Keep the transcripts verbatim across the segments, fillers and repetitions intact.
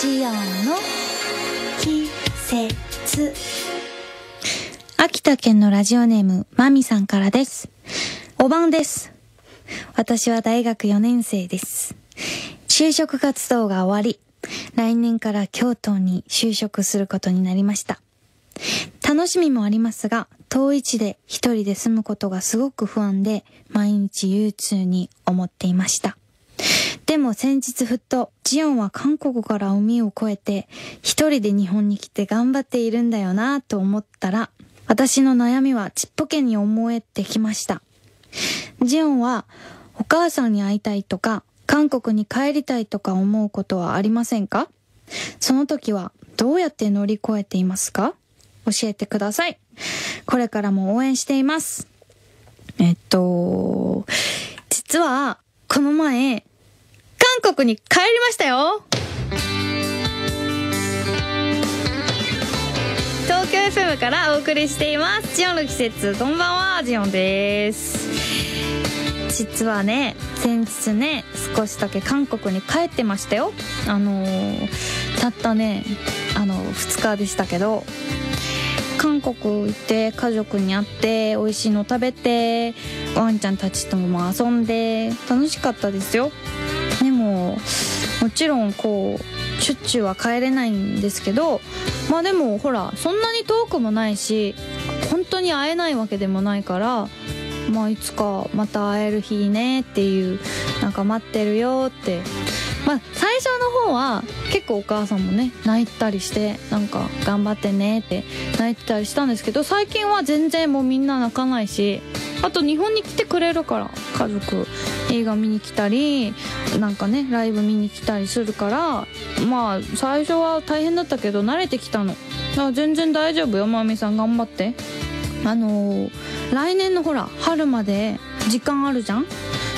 ジオンの季節。秋田県のラジオネームマミさんからです。おばんです。私は大学よねん生です。就職活動が終わり、来年から京都に就職することになりました。楽しみもありますが、遠い地で一人で住むことがすごく不安で、毎日憂鬱に思っていました。でも先日ふっと、ジオンは韓国から海を越えて一人で日本に来て頑張っているんだよなと思ったら、私の悩みはちっぽけに思えてきました。ジオンはお母さんに会いたいとか韓国に帰りたいとか思うことはありませんか？その時はどうやって乗り越えていますか？教えてください。これからも応援しています。えっと実はこの前韓国に帰りましたよ。東京 エフエム からお送りしています、ジオンの季節。こんばんは、ジオンです。実はね、先日ね、少しだけ韓国に帰ってましたよ。あのー、たったねあのふつかでしたけど、韓国行って家族に会って美味しいの食べてワンちゃんたちとも遊んで楽しかったですよ。でももちろんこうしょっちゅうは帰れないんですけど、まあでもほら、そんなに遠くもないし本当に会えないわけでもないから、まあいつかまた会える日ねっていう、なんか待ってるよって。まあ最初の方は結構お母さんもね泣いたりして、なんか頑張ってねって泣いてたりしたんですけど、最近は全然もうみんな泣かないし、あと日本に来てくれるから家族映画見に来たり、なんかねライブ見に来たりするから、まあ最初は大変だったけど慣れてきたの。あ、全然大丈夫よ、まみさん頑張って。あのー、来年のほら春まで時間あるじゃん。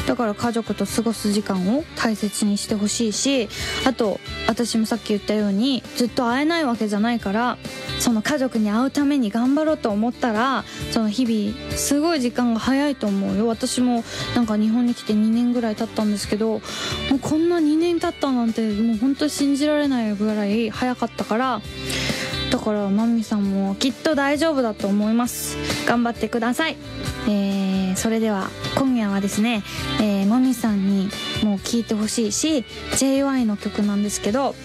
だから家族と過ごす時間を大切にしてほしいし、あと私もさっき言ったようにずっと会えないわけじゃないから、その家族に会うために頑張ろうと思ったら、その日々すごい時間が早いと思うよ。私もなんか日本に来てにねんぐらい経ったんですけど、もうこんなにねん経ったなんてもう本当に信じられないぐらい早かったから、だからマミさんもきっと大丈夫だと思います。頑張ってください。えー、それでは今夜はですね、えー、マミさんにもう聴いてほしいし ジェイワイ の曲なんですけど、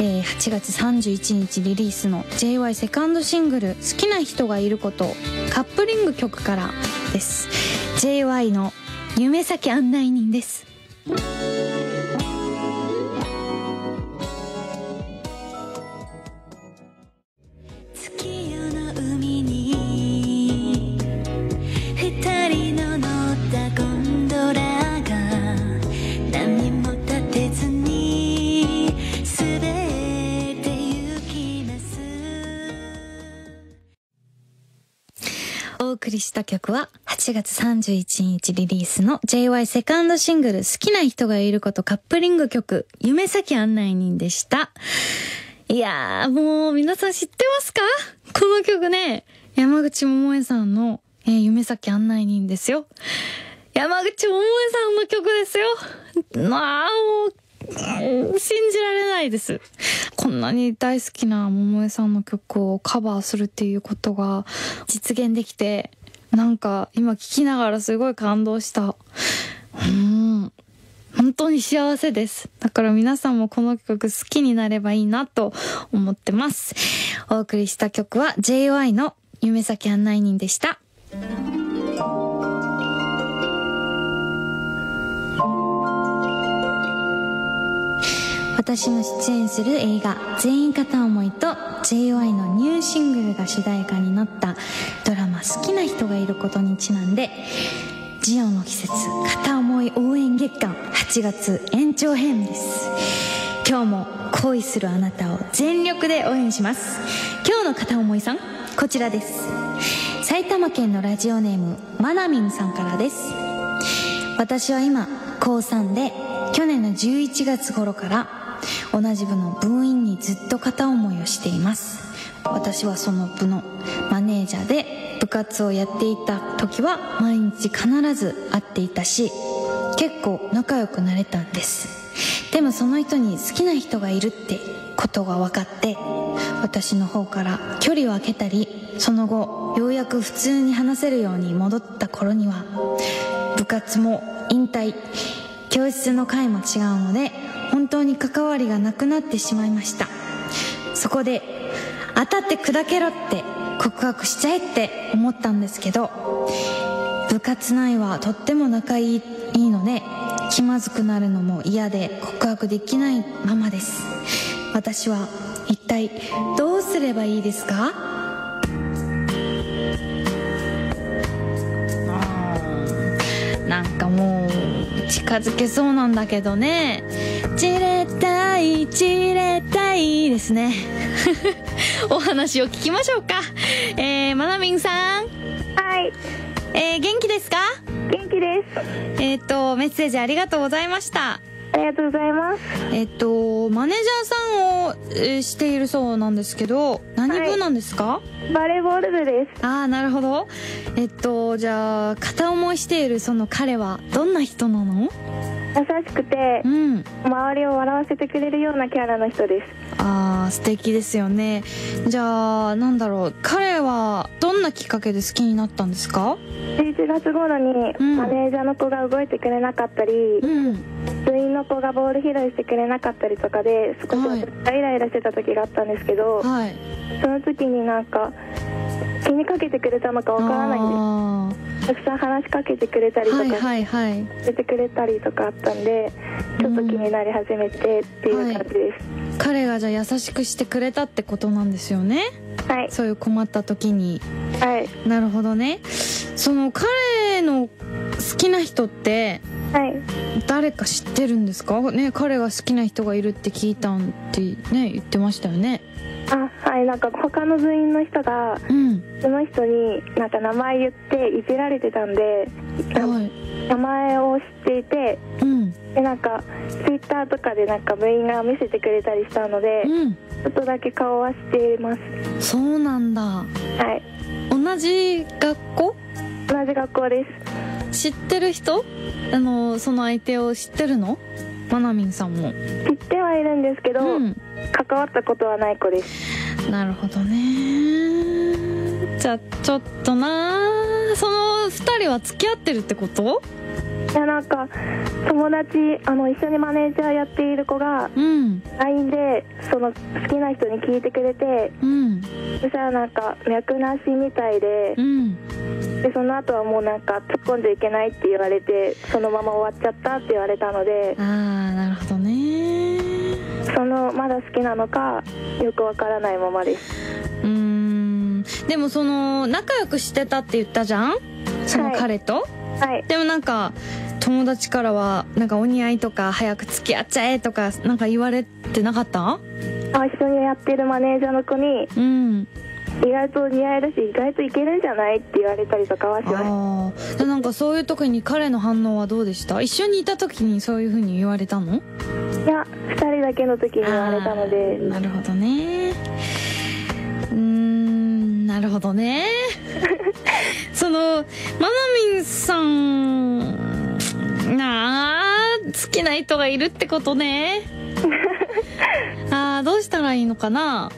えー、はちがつさんじゅういちにちリリースの ジェイワイ セカンドシングル「好きな人がいること」カップリング曲からです。 ジェイワイ の夢先案内人です。お送りした曲ははちがつさんじゅういちにちリリースの ジェイワイ セカンドシングル好きな人がいることカップリング曲夢先案内人でした。いやー、もう皆さん知ってますか？この曲ね、山口百恵さんの、えー、夢先案内人ですよ。山口百恵さんの曲ですよ。まあもう信じられないです。こんなに大好きな百恵さんの曲をカバーするっていうことが実現できて、なんか今聴きながらすごい感動した。うん、本当に幸せです。だから皆さんもこの曲好きになればいいなと思ってます。お送りした曲は ジェイワイ の夢先案内人でした。私の出演する映画「全員片思い」と ジェイワイ のニューシングルが主題歌になったドラマ「好きな人がいること」にちなんで、ジオンの季節片思い応援月間はちがつ延長編です。今日も恋するあなたを全力で応援します。今日の片思いさん、こちらです。埼玉県のラジオネームまなみんさんからです。私は今こうさんで、去年のじゅういちがつ頃から同じ部の部員にずっと片思いをしています。私はその部のマネージャーで、部活をやっていた時は毎日必ず会っていたし、結構仲良くなれたんです。でもその人に好きな人がいるってことが分かって、私の方から距離を空けたり、その後ようやく普通に話せるように戻った頃には部活も引退、教室の会も違うので本当に関わりがなくなってしまいました。そこで当たって砕けろって告白しちゃえって思ったんですけど、部活内はとっても仲いいので気まずくなるのも嫌で告白できないままです。私は一体どうすればいいですか？なんかもう近づけそうなんだけどね。じれたいじれたいですねお話を聞きましょうか。えー、まなみんさん、はい、えー、元気ですか？元気です。えっとメッセージありがとうございました。ありがとうございます。えっとマネージャーさんを、えー、しているそうなんですけど、何部なんですか？はい、バレーボール部です。ああ、なるほど。えっとじゃあ片思いしているその彼はどんな人なの？優しくて、うん、周りを笑わせてくれるようなキャラの人です。ああ、素敵ですよね。じゃあなんだろう、彼はどんなきっかけで好きになったんですか？じゅういちがつ頃に、うん、マネージャーの子が動いてくれなかったり、うん、部員の子がボール拾いしてくれなかったりとかで少しイライラしてた時があったんですけど、はい、その時になんか気にかけてくれたのかわからないんです。たくさん話しかけてくれたりとか、はいはいはい、出てくれたりとかあったんで、ちょっと気になり始めてっていう感じです。うん、はい、彼がじゃあ優しくしてくれたってことなんですよね。はい、そういう困った時に。はい、なるほどね。その彼の好きな人って、はい、誰か知ってるんですかね。彼が好きな人がいるって聞いたんってね、言ってましたよね。あ、はい、なんか他の部員の人が、うん、その人になんか名前言っていじられてたんで、はい、名前を知っていて、うん、でなんかツイッターとかでなんか部員が見せてくれたりしたので、うん、ちょっとだけ顔はしています。そうなんだ。はい、同じ学校？同じ学校です。知ってる人？あのその相手を知ってるの？まなみんさんも知ってはいるんですけど、うん、関わったことはない子です。なるほどね。じゃあちょっとな、そのふたりは付き合ってるってこと？いや、なんか友達、あの一緒にマネージャーやっている子が ライン でその好きな人に聞いてくれて、うん、そしたらなんか脈なしみたいで、うんでその後はもうなんか突っ込んじゃいけないって言われて、そのまま終わっちゃったって言われたので。ああ、なるほどね。そのまだ好きなのかよくわからないままです。うーん、でもその仲良くしてたって言ったじゃん、その彼と。はい、はい、でもなんか友達からはなんかお似合いとか早く付き合っちゃえとかなんか言われてなかった？あ、一緒にやってるマネージャーの子に、うん、意外と似合えるし意外といけるんじゃないって言われたりとかはします。でなんかそういう時に彼の反応はどうでした？一緒にいた時にそういう風に言われたの？いや、ふたりだけの時に言われたので。なるほどね。うーん、なるほどねそのまなみんさんなあ、好きな人がいるってことねあー、どうしたらいいのかな。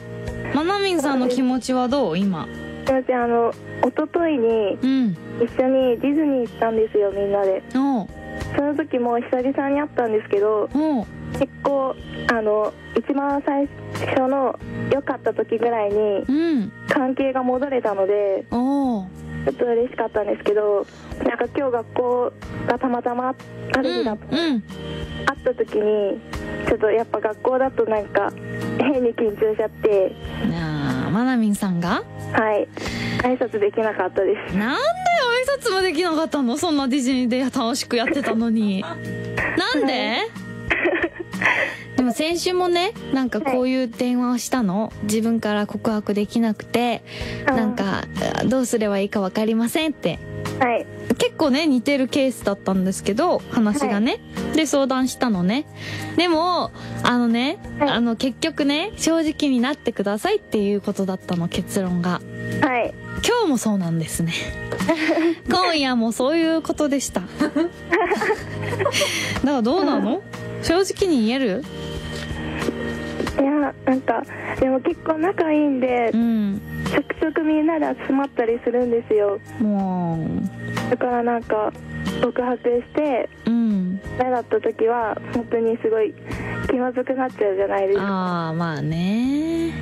まなみんさんの気持ちはどう今？私あの一昨日に一緒にディズニー行ったんですよ、みんなで。その時も久々に会ったんですけど、結構あの一番最初の良かった時ぐらいに関係が戻れたので、ちょっと嬉しかったんですけど、なんか今日学校がたまたまある日だと、会った時にちょっとやっぱ学校だとなんか変に緊張しちゃって。ああ、まなみんさんが、はい、挨拶できなかったです。なんで挨拶もできなかったの？そんなディズニーで楽しくやってたのになんででも先週もね、なんかこういう電話をしたの、はい、自分から告白できなくて、なんかどうすればいいか分かりませんって。はい、結構ね似てるケースだったんですけど、話がね、はい、で相談したのね。でもあのね、はい、あの結局ね、正直になってくださいっていうことだったの、結論が。はい、今日もそうなんですね今夜もそういうことでしただからどうなの正直に言える？いや、なんかでも結構仲いいんで、うん、ちょくちょくみんなで集まったりするんですよ。もうだからなんか告白して、うん、ダメだった時は本当にすごい気まずくなっちゃうじゃないですか。ああ、まあね、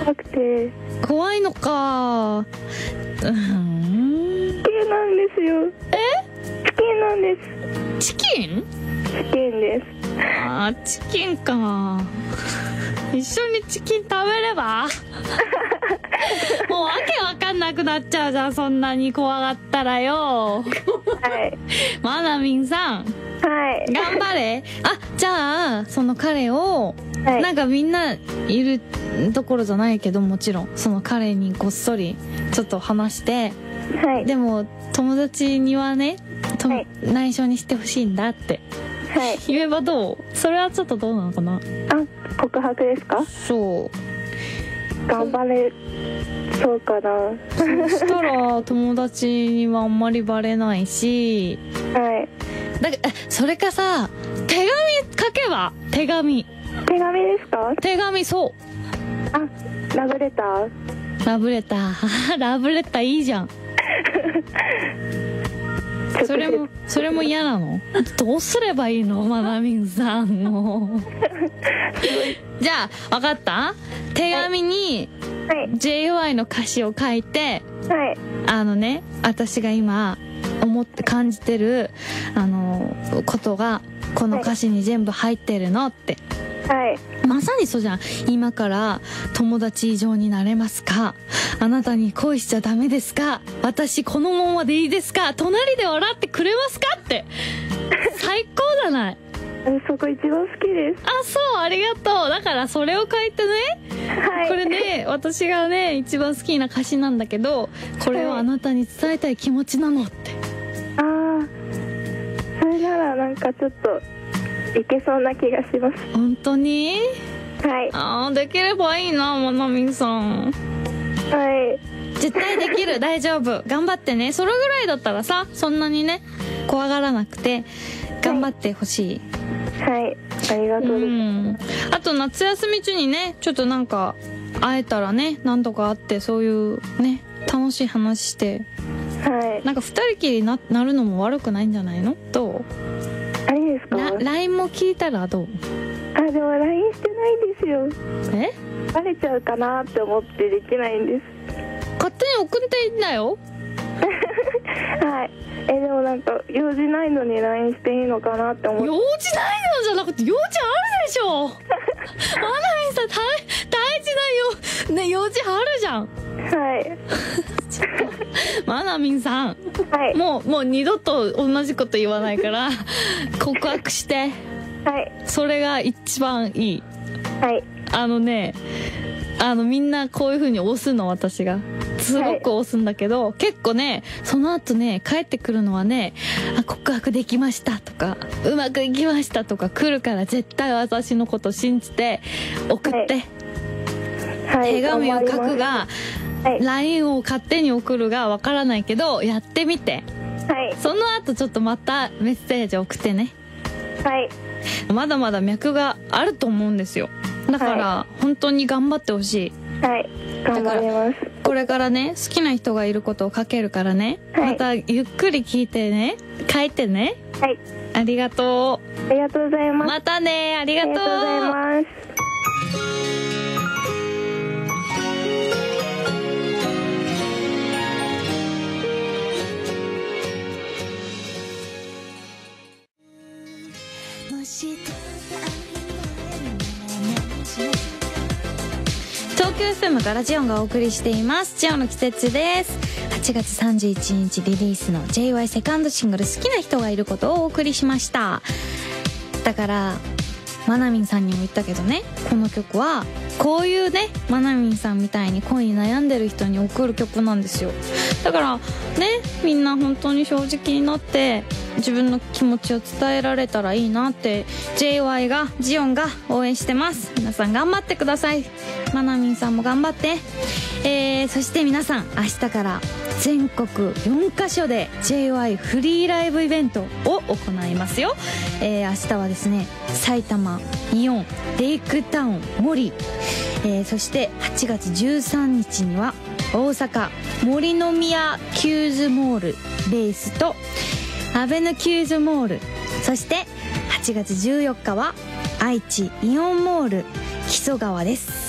怖くて。怖いのか。うん、好きなんですよ。え？チキンなんです。チキン？チキンです。あー、チキンか。一緒にチキン食べればもうわけわかんなくなっちゃうじゃん、そんなに怖がったらよ。はい。まなみんさん、はい、頑張れ。あ、じゃあその彼を、はい、なんかみんないるところじゃないけど、もちろんその彼にこっそりちょっと話して、はい、でも友達にはね、と、はい、内緒にしてほしいんだって、はい、言えばどう？それはちょっとどうなのかな。あ、告白ですか？そう。頑張れ。そうかな。そうしたら友達にはあんまりバレないし。はい。だからそれかさ、手紙書けば。手紙。手紙ですか？手紙、そう。あ、ラブレター。ラブレター。ラブレターいいじゃん。それもそれも嫌なの？どうすればいいの、まなみんさんも。じゃあ分かった？手紙に ジェイワイ の歌詞を書いて、はい、あのね、私が今思って感じてるあのことがこの歌詞に全部入ってるのって。はい、まさにそうじゃん。今から友達以上になれますか？あなたに恋しちゃダメですか？私このままでいいですか？隣で笑ってくれますか？って最高じゃない。そこ一番好きです。あ、そう、ありがとう。だからそれを書いてね、はい、これね、私がね一番好きな歌詞なんだけど、これをあなたに伝えたい気持ちなのって。ああ、それならなんかちょっといけそうな気がします。本当に？はい。ああ、できればいいな、まなみんさん。はい。絶対できる。大丈夫。頑張ってね。それぐらいだったらさ、そんなにね怖がらなくて頑張ってほしい。はい、はい、ありがとうございます。うん、あと夏休み中にね、ちょっとなんか会えたらね、なんとか会って、そういうね楽しい話して、はい、なんか二人きりに な, なるのも悪くないんじゃないの？どう？ライン も聞いたらどう？あ、でも ライン してないんですよ。え？バレちゃうかなって思ってできないんです。勝手に送っていいんだよ。はい。え、でもなんか用事ないのに ライン していいのかなって思って。用事ないのじゃなくて用事あるでしょ。まなみんさん、大大事な用、ね、用事あるじゃん。はい。まなみんさん、はい、もうもう二度と同じこと言わないから告白して、はい、それが一番いい。はい、あのね、あのみんなこういう風に押すの、私がすごく押すんだけど、はい、結構ねその後ね帰ってくるのはね、あ、告白できましたとかうまくいきましたとか来るから、絶対私のこと信じて送って、はいはい、手紙を書くが、はい、ライン を勝手に送るがわからないけどやってみて、はい、その後ちょっとまたメッセージ送ってね。はい、まだまだ脈があると思うんですよ。だから本当に頑張ってほしい。はい、頑張ります。だからこれからね好きな人がいることを書けるからね、はい、またゆっくり聞いてね、書いてね。はい、ありがとう。ありがとうございます。またね。ありがとう。ありがとうございます。エフエム からジオンがお送りしています。ジオンの季節です。はちがつさんじゅういちにちリリースの ジェイワイ セカンドシングル「好きな人がいること」をお送りしました。だからまなみんさんにも言ったけどね、この曲はこういうねまなみんさんみたいに恋に悩んでる人に送る曲なんですよ。だからね、みんな本当に正直になって自分の気持ちを伝えられたらいいなって ジェイワイ がジオンが応援してます。皆さん頑張ってください。まなみんさんも頑張って、えー、そして皆さん明日から全国よんカ所で ジェイワイ フリーライブイベントを行いますよ。えー、明日はですね、埼玉、イオン、レイクタウン、森、えー、そしてはちがつじゅうさんにちには大阪森の宮キューズモールベースとアベノキューズモール、そしてはちがつじゅうよっかは愛知イオンモール木曽川です。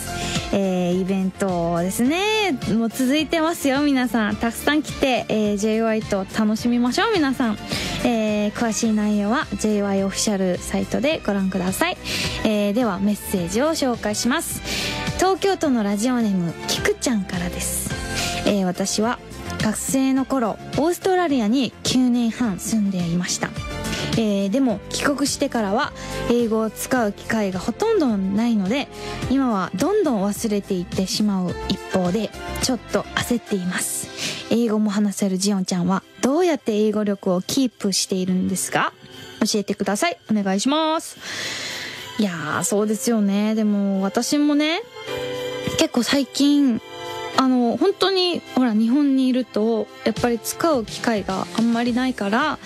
えー、イベントですね、もう続いてますよ。皆さんたくさん来て、えー、ジェイワイ と楽しみましょう。皆さん、えー、詳しい内容は ジェイワイ オフィシャルサイトでご覧ください。えー、ではメッセージを紹介します。東京都のラジオネームきくちゃんからです。えー、私は学生の頃オーストラリアにきゅうねんはん住んでいました。えー、でも帰国してからは英語を使う機会がほとんどないので、今はどんどん忘れていってしまう一方で、ちょっと焦っています。英語も話せるジオンちゃんはどうやって英語力をキープしているんですか？教えてください。お願いします。いやー、そうですよね。でも私もね、結構最近あの本当にほら、日本にいるとやっぱり使う機会があんまりないから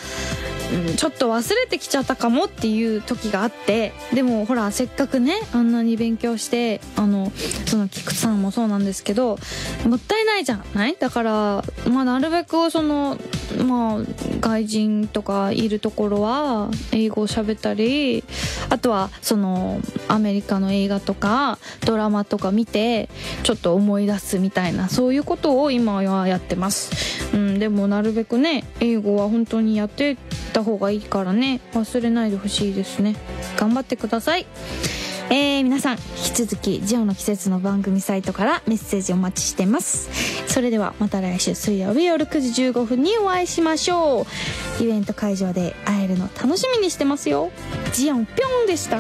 ちょっと忘れてきちゃったかもっていう時があって、でもほら、せっかくねあんなに勉強して、あのその菊さんもそうなんですけど、もったいないじゃない。だから、まあ、なるべくその、まあ、外人とかいるところは英語を喋ったり、あとはそのアメリカの映画とかドラマとか見てちょっと思い出すみたいな、そういうことを今はやってます。うん、でもなるべくね、英語は本当にやってた方がいいからね、忘れないでほしいですね。頑張ってください。えー、皆さん引き続きジオの季節の番組サイトからメッセージお待ちしています。それではまた来週水曜日夜くじじゅうごふんにお会いしましょう。イベント会場で会えるの楽しみにしてますよ。ジオンぴょんでした。